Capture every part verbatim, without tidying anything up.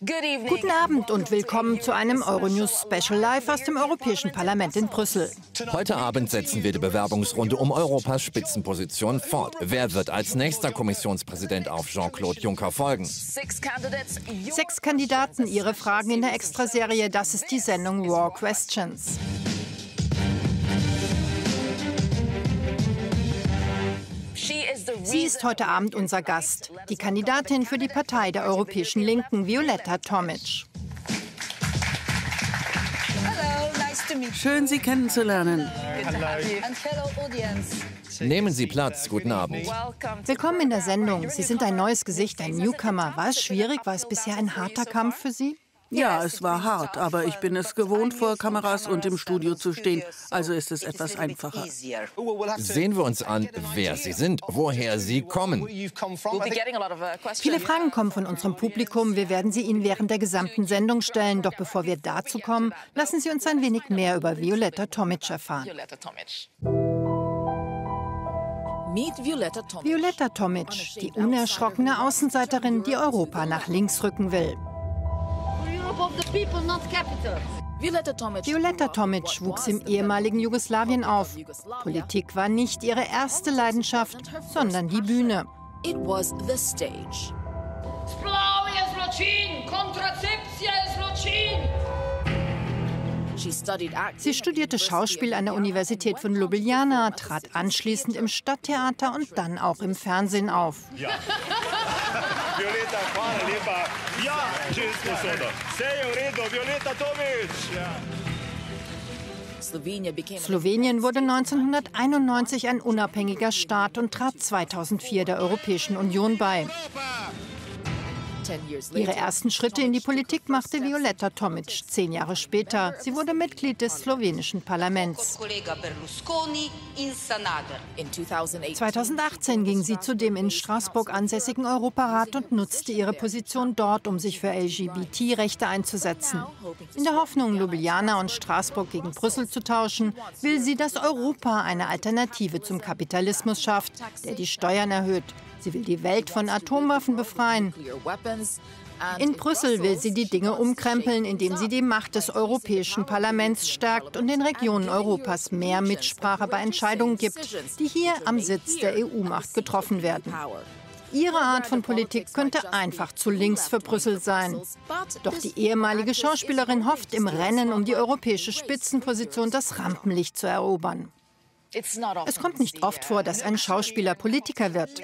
Guten Abend und willkommen zu einem Euronews Special Live aus dem Europäischen Parlament in Brüssel. Heute Abend setzen wir die Bewerbungsrunde um Europas Spitzenposition fort. Wer wird als nächster Kommissionspräsident auf Jean-Claude Juncker folgen? Sechs Kandidaten, ihre Fragen in der Extraserie. Das ist die Sendung Raw Questions. Sie ist heute Abend unser Gast, die Kandidatin für die Partei der Europäischen Linken, Violeta Tomič. Schön, Sie kennenzulernen. Nehmen Sie Platz. Guten Abend. Willkommen in der Sendung. Sie sind ein neues Gesicht, ein Newcomer. War es schwierig? War es bisher ein harter Kampf für Sie? Ja, es war hart, aber ich bin es gewohnt, vor Kameras und im Studio zu stehen. Also ist es etwas einfacher. Sehen wir uns an, wer Sie sind, woher Sie kommen. Viele Fragen kommen von unserem Publikum. Wir werden sie Ihnen während der gesamten Sendung stellen. Doch bevor wir dazu kommen, lassen Sie uns ein wenig mehr über Violeta Tomič erfahren. Violeta Tomič, die unerschrockene Außenseiterin, die Europa nach links rücken will. Violeta Tomič wuchs im ehemaligen Jugoslawien auf. Politik war nicht ihre erste Leidenschaft, sondern die Bühne. Sie studierte Schauspiel an der Universität von Ljubljana, trat anschließend im Stadttheater und dann auch im Fernsehen auf. Ja. Violeta, hvala lijepa. Ja, činsko sodo. Sve je u redu, Violeta Tomič. Ja. Slowenien wurde neunzehnhunderteinundneunzig ein unabhängiger Staat und trat zweitausendvier der Europäischen Union bei. Ihre ersten Schritte in die Politik machte Violeta Tomič zehn Jahre später. Sie wurde Mitglied des slowenischen Parlaments. zweitausendachtzehn ging sie zu dem in Straßburg ansässigen Europarat und nutzte ihre Position dort, um sich für L G B T Rechte einzusetzen. In der Hoffnung, Ljubljana und Straßburg gegen Brüssel zu tauschen, will sie, dass Europa eine Alternative zum Kapitalismus schafft, der die Steuern erhöht. Sie will die Welt von Atomwaffen befreien. In Brüssel will sie die Dinge umkrempeln, indem sie die Macht des Europäischen Parlaments stärkt und den Regionen Europas mehr Mitsprache bei Entscheidungen gibt, die hier am Sitz der E U-Macht getroffen werden. Ihre Art von Politik könnte einfach zu links für Brüssel sein. Doch die ehemalige Schauspielerin hofft, im Rennen um die europäische Spitzenposition das Rampenlicht zu erobern. Es kommt nicht oft vor, dass ein Schauspieler Politiker wird.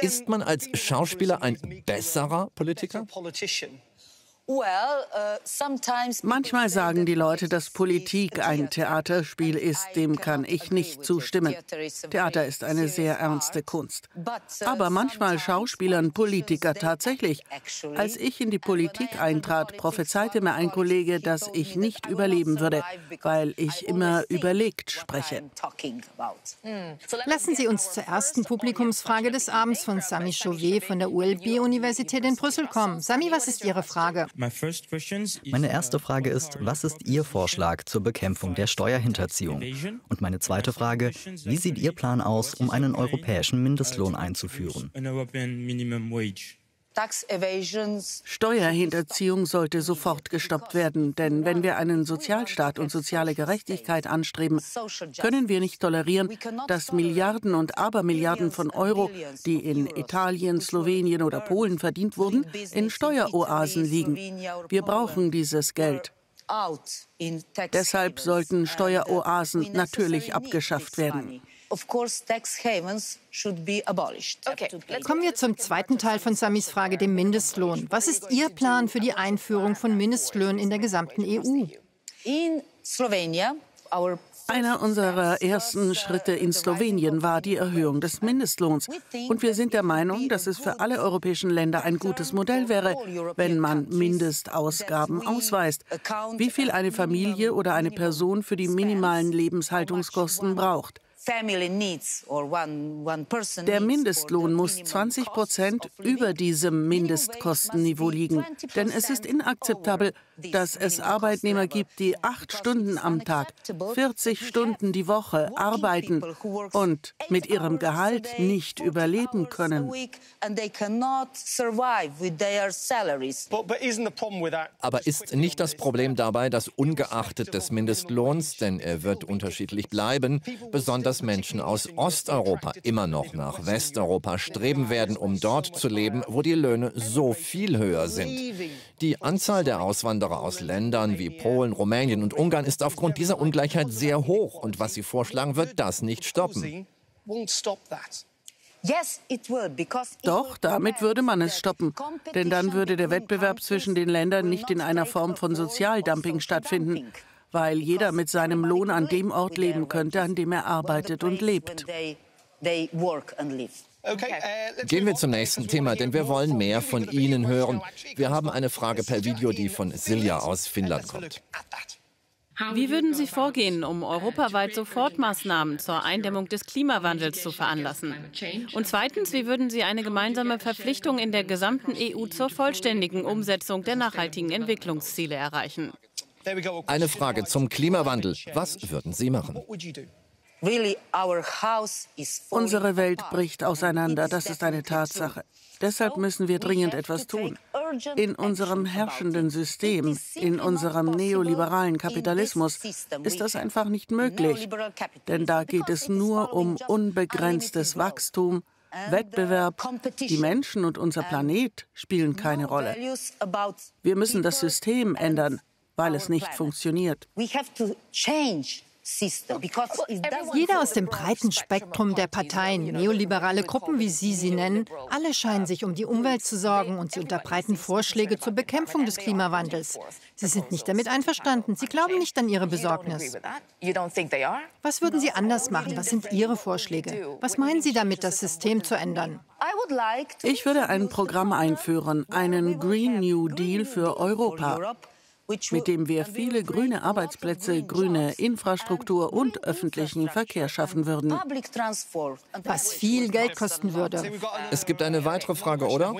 Ist man als Schauspieler ein besserer Politiker? Manchmal sagen die Leute, dass Politik ein Theaterspiel ist. Dem kann ich nicht zustimmen. Theater ist eine sehr ernste Kunst. Aber manchmal schauspielern Politiker tatsächlich. Als ich in die Politik eintrat, prophezeite mir ein Kollege, dass ich nicht überleben würde, weil ich immer überlegt spreche. Lassen Sie uns zur ersten Publikumsfrage des Abends von Sami Chauvet von der U L B-Universität in Brüssel kommen. Sami, was ist Ihre Frage? Meine erste Frage ist, was ist Ihr Vorschlag zur Bekämpfung der Steuerhinterziehung? Und meine zweite Frage, wie sieht Ihr Plan aus, um einen europäischen Mindestlohn einzuführen? Steuerhinterziehung sollte sofort gestoppt werden, denn wenn wir einen Sozialstaat und soziale Gerechtigkeit anstreben, können wir nicht tolerieren, dass Milliarden und Abermilliarden von Euro, die in Italien, Slowenien oder Polen verdient wurden, in Steueroasen liegen. Wir brauchen dieses Geld. Deshalb sollten Steueroasen natürlich abgeschafft werden. Okay. Kommen wir zum zweiten Teil von Samis Frage, dem Mindestlohn. Was ist Ihr Plan für die Einführung von Mindestlöhnen in der gesamten E U? Einer unserer ersten Schritte in Slowenien war die Erhöhung des Mindestlohns. Und wir sind der Meinung, dass es für alle europäischen Länder ein gutes Modell wäre, wenn man Mindestausgaben ausweist, wie viel eine Familie oder eine Person für die minimalen Lebenshaltungskosten braucht. Der Mindestlohn muss zwanzig Prozent über diesem Mindestkostenniveau liegen, denn es ist inakzeptabel, dass es Arbeitnehmer gibt, die acht Stunden am Tag, vierzig Stunden die Woche arbeiten und mit ihrem Gehalt nicht überleben können. Aber ist nicht das Problem dabei, dass ungeachtet des Mindestlohns, denn er wird unterschiedlich bleiben, besonders Menschen aus Osteuropa immer noch nach Westeuropa streben werden, um dort zu leben, wo die Löhne so viel höher sind? Die Anzahl der Auswanderer aus Ländern wie Polen, Rumänien und Ungarn ist aufgrund dieser Ungleichheit sehr hoch. Und was Sie vorschlagen, wird das nicht stoppen. Doch, damit würde man es stoppen. Denn dann würde der Wettbewerb zwischen den Ländern nicht in einer Form von Sozialdumping stattfinden, weil jeder mit seinem Lohn an dem Ort leben könnte, an dem er arbeitet und lebt. Gehen wir zum nächsten Thema, denn wir wollen mehr von Ihnen hören. Wir haben eine Frage per Video, die von Silja aus Finnland kommt. Wie würden Sie vorgehen, um europaweit Sofortmaßnahmen zur Eindämmung des Klimawandels zu veranlassen? Und zweitens, wie würden Sie eine gemeinsame Verpflichtung in der gesamten E U zur vollständigen Umsetzung der nachhaltigen Entwicklungsziele erreichen? Eine Frage zum Klimawandel. Was würden Sie machen? Unsere Welt bricht auseinander, das ist eine Tatsache. Deshalb müssen wir dringend etwas tun. In unserem herrschenden System, in unserem neoliberalen Kapitalismus ist das einfach nicht möglich. Denn da geht es nur um unbegrenztes Wachstum, Wettbewerb. Die Menschen und unser Planet spielen keine Rolle. Wir müssen das System ändern, weil es nicht funktioniert. Jeder aus dem breiten Spektrum der Parteien, neoliberale Gruppen, wie Sie sie nennen, alle scheinen sich um die Umwelt zu sorgen und sie unterbreiten Vorschläge zur Bekämpfung des Klimawandels. Sie sind nicht damit einverstanden. Sie glauben nicht an Ihre Besorgnis. Was würden Sie anders machen? Was sind Ihre Vorschläge? Was meinen Sie damit, das System zu ändern? Ich würde ein Programm einführen, einen Green New Deal für Europa, mit dem wir viele grüne Arbeitsplätze, grüne Infrastruktur und öffentlichen Verkehr schaffen würden. Was viel Geld kosten würde. Es gibt eine weitere Frage, oder?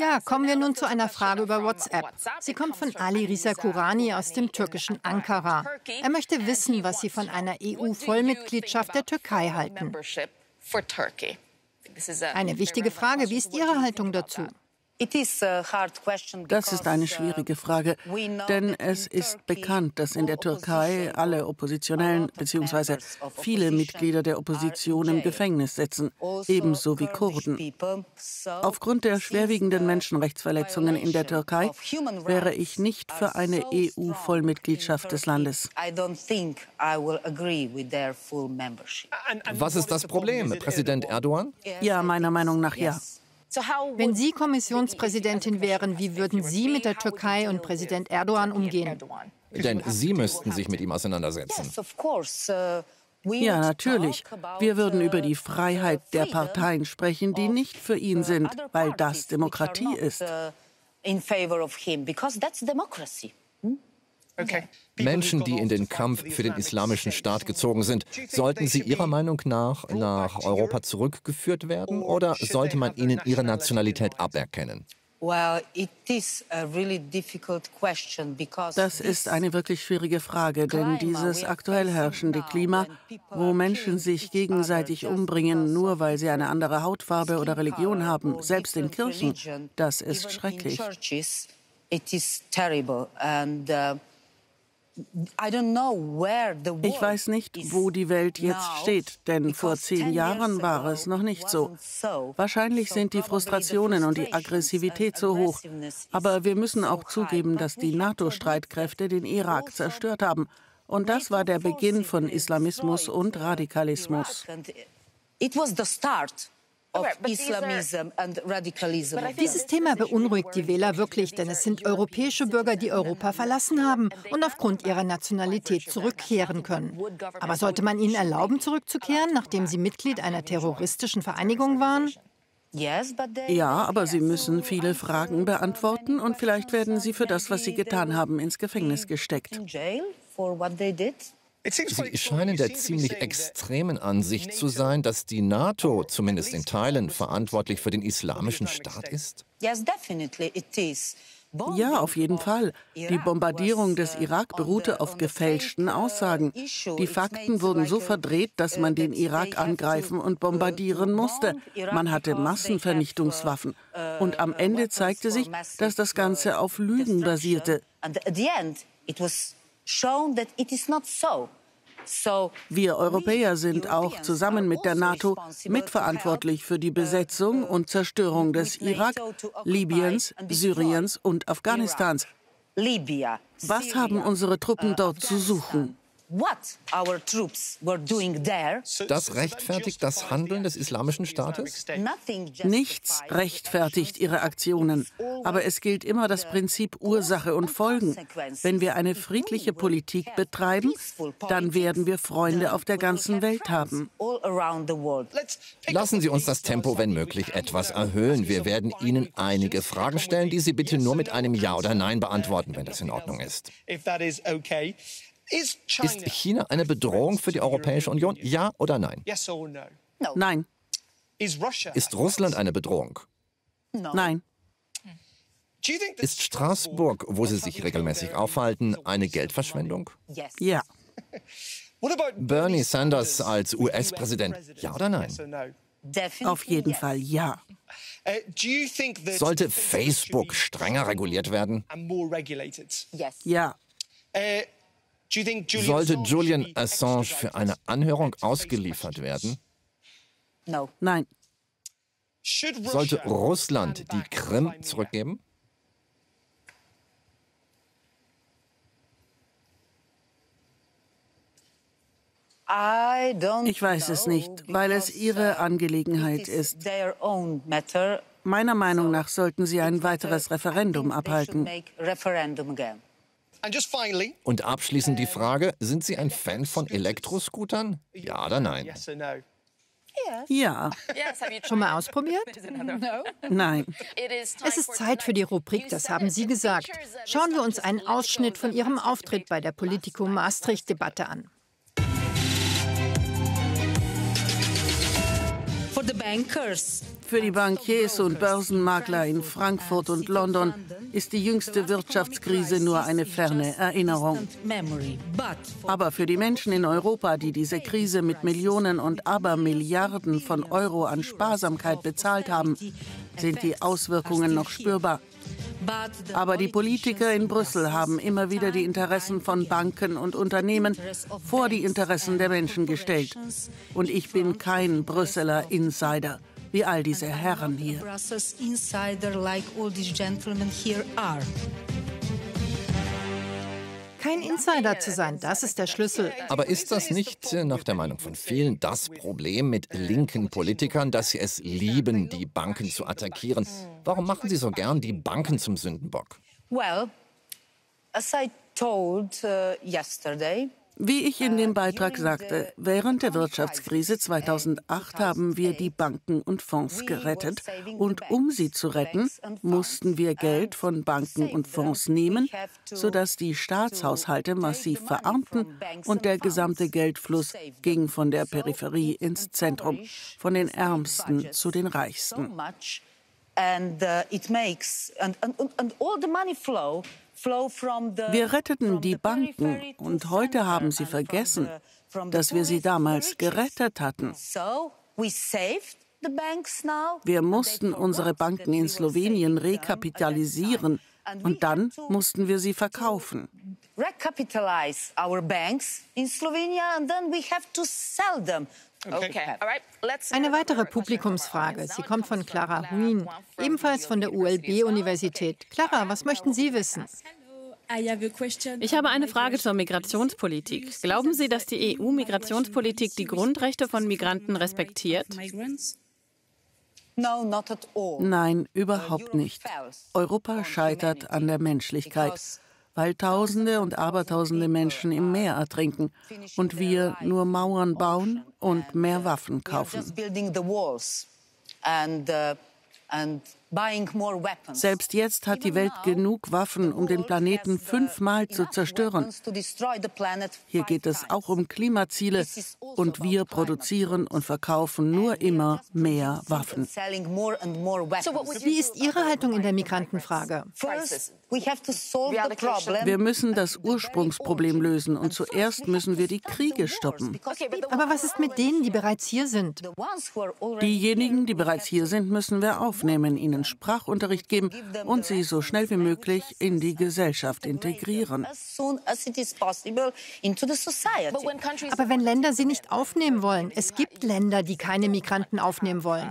Ja, kommen wir nun zu einer Frage über WhatsApp. Sie kommt von Ali Risa Kurani aus dem türkischen Ankara. Er möchte wissen, was Sie von einer E U-Vollmitgliedschaft der Türkei halten. Eine wichtige Frage. Wie ist Ihre Haltung dazu? Das ist eine schwierige Frage, denn es ist bekannt, dass in der Türkei alle Oppositionellen bzw. viele Mitglieder der Opposition im Gefängnis sitzen, ebenso wie Kurden. Aufgrund der schwerwiegenden Menschenrechtsverletzungen in der Türkei wäre ich nicht für eine E U-Vollmitgliedschaft des Landes. Was ist das Problem, Präsident Erdogan? Ja, meiner Meinung nach ja. Wenn Sie Kommissionspräsidentin wären, wie würden Sie mit der Türkei und Präsident Erdogan umgehen? Denn Sie müssten sich mit ihm auseinandersetzen. Ja, natürlich. Wir würden über die Freiheit der Parteien sprechen, die nicht für ihn sind, weil das Demokratie ist. Okay. Menschen, die in den Kampf für den Islamischen Staat gezogen sind, sollten sie Ihrer Meinung nach nach Europa zurückgeführt werden oder sollte man ihnen ihre Nationalität aberkennen? Das ist eine wirklich schwierige Frage, denn dieses aktuell herrschende Klima, wo Menschen sich gegenseitig umbringen, nur weil sie eine andere Hautfarbe oder Religion haben, selbst in Kirchen, das ist schrecklich. Ich weiß nicht, wo die Welt jetzt steht, denn vor zehn Jahren war es noch nicht so. Wahrscheinlich sind die Frustrationen und die Aggressivität so hoch. Aber wir müssen auch zugeben, dass die NATO-Streitkräfte den Irak zerstört haben. Und das war der Beginn von Islamismus und Radikalismus. Dieses Thema beunruhigt die Wähler wirklich, denn es sind europäische Bürger, die Europa verlassen haben und aufgrund ihrer Nationalität zurückkehren können. Aber sollte man ihnen erlauben, zurückzukehren, nachdem sie Mitglied einer terroristischen Vereinigung waren? Ja, aber sie müssen viele Fragen beantworten und vielleicht werden sie für das, was sie getan haben, ins Gefängnis gesteckt. Sie scheinen der ziemlich extremen Ansicht zu sein, dass die NATO zumindest in Teilen verantwortlich für den Islamischen Staat ist. Ja, auf jeden Fall. Die Bombardierung des Irak beruhte auf gefälschten Aussagen. Die Fakten wurden so verdreht, dass man den Irak angreifen und bombardieren musste. Man hatte Massenvernichtungswaffen. Und am Ende zeigte sich, dass das Ganze auf Lügen basierte. Wir Europäer sind auch zusammen mit der NATO mitverantwortlich für die Besetzung und Zerstörung des Irak, Libyens, Syriens und Afghanistans. Was haben unsere Truppen dort zu suchen? Das rechtfertigt das Handeln des Islamischen Staates? Nichts rechtfertigt ihre Aktionen. Aber es gilt immer das Prinzip Ursache und Folgen. Wenn wir eine friedliche Politik betreiben, dann werden wir Freunde auf der ganzen Welt haben. Lassen Sie uns das Tempo, wenn möglich, etwas erhöhen. Wir werden Ihnen einige Fragen stellen, die Sie bitte nur mit einem Ja oder Nein beantworten, wenn das in Ordnung ist. Ist China eine Bedrohung für die Europäische Union? Ja oder nein? Nein. Ist Russland eine Bedrohung? Nein. Ist Straßburg, wo Sie sich regelmäßig aufhalten, eine Geldverschwendung? Ja. Bernie Sanders als U S-Präsident? Ja oder nein? Auf jeden Fall ja. Sollte Facebook strenger reguliert werden? Ja. Sollte Julian Assange für eine Anhörung ausgeliefert werden? Nein. Sollte Russland die Krim zurückgeben? Ich weiß es nicht, weil es ihre Angelegenheit ist. Meiner Meinung nach sollten sie ein weiteres Referendum abhalten. Und abschließend die Frage, sind Sie ein Fan von Elektroscootern? Ja oder nein? Ja. Schon mal ausprobiert? Nein. Es ist Zeit für die Rubrik, das haben Sie gesagt. Schauen wir uns einen Ausschnitt von Ihrem Auftritt bei der Politico-Maastricht-Debatte an. Für die Bankiers und Börsenmakler in Frankfurt und London ist die jüngste Wirtschaftskrise nur eine ferne Erinnerung. Aber für die Menschen in Europa, die diese Krise mit Millionen und Abermilliarden von Euro an Sparsamkeit bezahlt haben, sind die Auswirkungen noch spürbar. Aber die Politiker in Brüssel haben immer wieder die Interessen von Banken und Unternehmen vor die Interessen der Menschen gestellt. Und ich bin kein Brüsseler Insider, wie all diese Herren hier. Kein Insider zu sein, das ist der Schlüssel. Aber ist das nicht, nach der Meinung von vielen, das Problem mit linken Politikern, dass sie es lieben, die Banken zu attackieren? Warum machen sie so gern die Banken zum Sündenbock? Wie ich in dem Beitrag sagte, während der Wirtschaftskrise zweitausendacht haben wir die Banken und Fonds gerettet. Und um sie zu retten, mussten wir Geld von Banken und Fonds nehmen, sodass die Staatshaushalte massiv verarmten und der gesamte Geldfluss ging von der Peripherie ins Zentrum, von den Ärmsten zu den Reichsten. Wir retteten die Banken und heute haben sie vergessen, dass wir sie damals gerettet hatten. Wir mussten unsere Banken in Slowenien rekapitalisieren und dann mussten wir sie verkaufen. Okay. Eine weitere Publikumsfrage. Sie kommt von Clara Huyn, ebenfalls von der U L B-Universität. Clara, was möchten Sie wissen? Ich habe eine Frage zur Migrationspolitik. Glauben Sie, dass die E U-Migrationspolitik die Grundrechte von Migranten respektiert? Nein, überhaupt nicht. Europa scheitert an der Menschlichkeit, weil Tausende und Abertausende Menschen im Meer ertrinken und wir nur Mauern bauen und mehr Waffen kaufen. Selbst jetzt hat die Welt genug Waffen, um den Planeten fünfmal zu zerstören. Hier geht es auch um Klimaziele und wir produzieren und verkaufen nur immer mehr Waffen. Wie ist Ihre Haltung in der Migrantenfrage? Wir müssen das Ursprungsproblem lösen und zuerst müssen wir die Kriege stoppen. Aber was ist mit denen, die bereits hier sind? Diejenigen, die bereits hier sind, müssen wir aufnehmen, ihnen Sprachunterricht geben und sie so schnell wie möglich in die Gesellschaft integrieren. Aber wenn Länder sie nicht aufnehmen wollen, es gibt Länder, die keine Migranten aufnehmen wollen.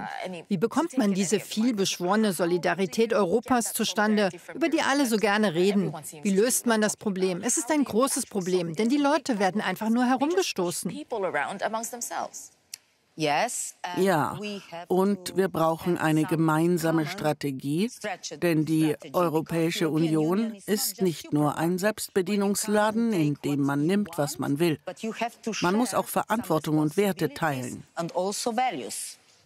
Wie bekommt man diese vielbeschworene Solidarität Europas zustande, über die alle so gerne reden? Wie löst man das Problem? Es ist ein großes Problem, denn die Leute werden einfach nur herumgestoßen. Ja, und wir brauchen eine gemeinsame Strategie, denn die Europäische Union ist nicht nur ein Selbstbedienungsladen, in dem man nimmt, was man will. Man muss auch Verantwortung und Werte teilen.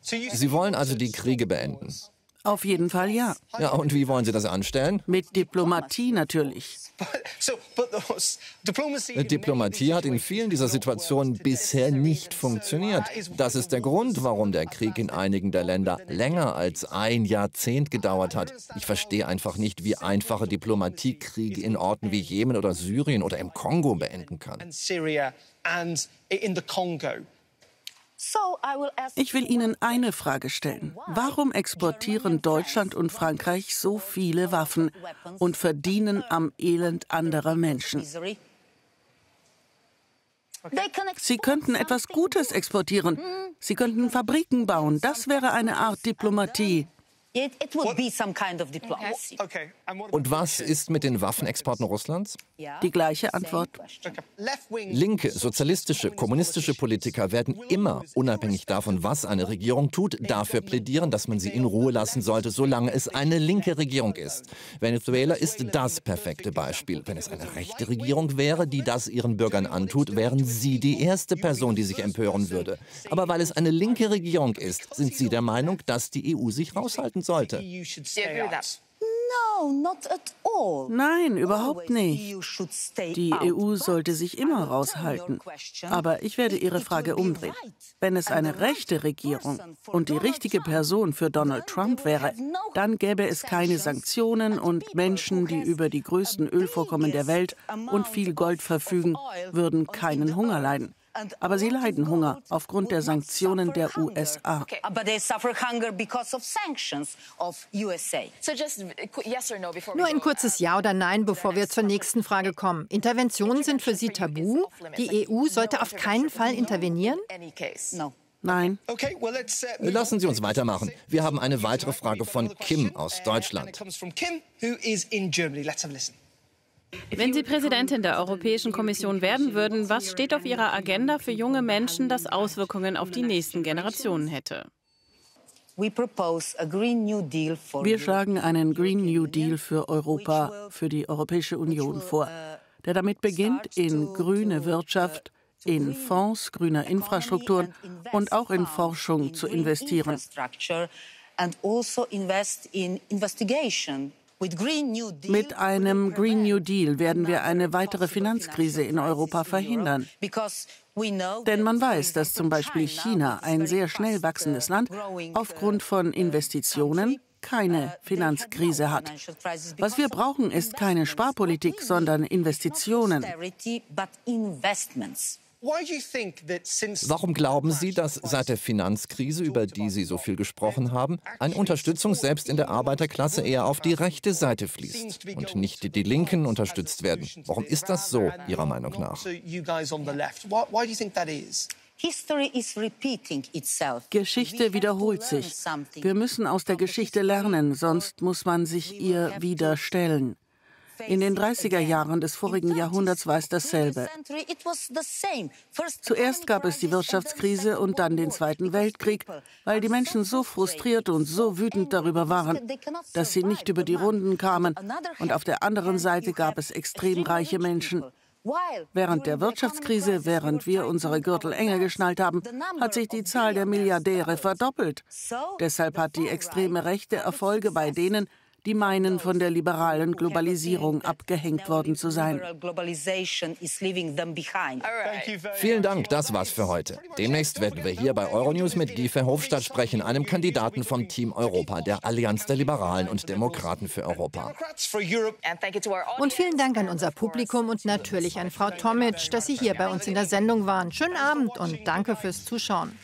Sie wollen also die Kriege beenden? Auf jeden Fall ja. Ja, und wie wollen Sie das anstellen? Mit Diplomatie natürlich. Diplomatie hat in vielen dieser Situationen bisher nicht funktioniert. Das ist der Grund, warum der Krieg in einigen der Länder länger als ein Jahrzehnt gedauert hat. Ich verstehe einfach nicht, wie einfache Diplomatie Kriege in Orten wie Jemen oder Syrien oder im Kongo beenden kann. Ich will Ihnen eine Frage stellen. Warum exportieren Deutschland und Frankreich so viele Waffen und verdienen am Elend anderer Menschen? Sie könnten etwas Gutes exportieren. Sie könnten Fabriken bauen. Das wäre eine Art Diplomatie. Und was ist mit den Waffenexporten Russlands? Die gleiche Antwort. Linke, sozialistische, kommunistische Politiker werden immer, unabhängig davon, was eine Regierung tut, dafür plädieren, dass man sie in Ruhe lassen sollte, solange es eine linke Regierung ist. Venezuela ist das perfekte Beispiel. Wenn es eine rechte Regierung wäre, die das ihren Bürgern antut, wären sie die erste Person, die sich empören würde. Aber weil es eine linke Regierung ist, sind sie der Meinung, dass die E U sich raushalten soll. Sollte. Nein, überhaupt nicht. Die E U sollte sich immer raushalten. Aber ich werde Ihre Frage umdrehen. Wenn es eine rechte Regierung und die richtige Person für Donald Trump wäre, dann gäbe es keine Sanktionen und Menschen, die über die größten Ölvorkommen der Welt und viel Gold verfügen, würden keinen Hunger leiden. Aber sie leiden Hunger aufgrund der Sanktionen der U S A. Nur ein kurzes Ja oder Nein, bevor wir zur nächsten Frage kommen. Interventionen sind für Sie tabu? Die E U sollte auf keinen Fall intervenieren? Nein. Lassen Sie uns weitermachen. Wir haben eine weitere Frage von Kim aus Deutschland. Wenn Sie Präsidentin der Europäischen Kommission werden würden, was steht auf Ihrer Agenda für junge Menschen, das Auswirkungen auf die nächsten Generationen hätte? Wir schlagen einen Green New Deal für Europa, für die Europäische Union vor, der damit beginnt, in grüne Wirtschaft, in Fonds grüner Infrastrukturen und auch in Forschung zu investieren. Mit einem Green New Deal werden wir eine weitere Finanzkrise in Europa verhindern. Denn man weiß, dass zum Beispiel China, ein sehr schnell wachsendes Land, aufgrund von Investitionen keine Finanzkrise hat. Was wir brauchen, ist keine Sparpolitik, sondern Investitionen. Warum glauben Sie, dass seit der Finanzkrise, über die Sie so viel gesprochen haben, eine Unterstützung selbst in der Arbeiterklasse eher auf die rechte Seite fließt und nicht die Linken unterstützt werden? Warum ist das so, Ihrer Meinung nach? Geschichte wiederholt sich. Wir müssen aus der Geschichte lernen, sonst muss man sich ihr wieder stellen. In den dreißiger Jahren des vorigen Jahrhunderts war es dasselbe. Zuerst gab es die Wirtschaftskrise und dann den Zweiten Weltkrieg, weil die Menschen so frustriert und so wütend darüber waren, dass sie nicht über die Runden kamen. Und auf der anderen Seite gab es extrem reiche Menschen, Während der Wirtschaftskrise, während wir unsere Gürtel enger geschnallt haben, hat sich die Zahl der Milliardäre verdoppelt. Deshalb hat die extreme Rechte Erfolge bei denen, die meinen, von der liberalen Globalisierung abgehängt worden zu sein. Vielen Dank, das war's für heute. Demnächst werden wir hier bei Euronews mit Guy Verhofstadt sprechen, einem Kandidaten vom Team Europa, der Allianz der Liberalen und Demokraten für Europa. Und vielen Dank an unser Publikum und natürlich an Frau Tomič, dass Sie hier bei uns in der Sendung waren. Schönen Abend und danke fürs Zuschauen.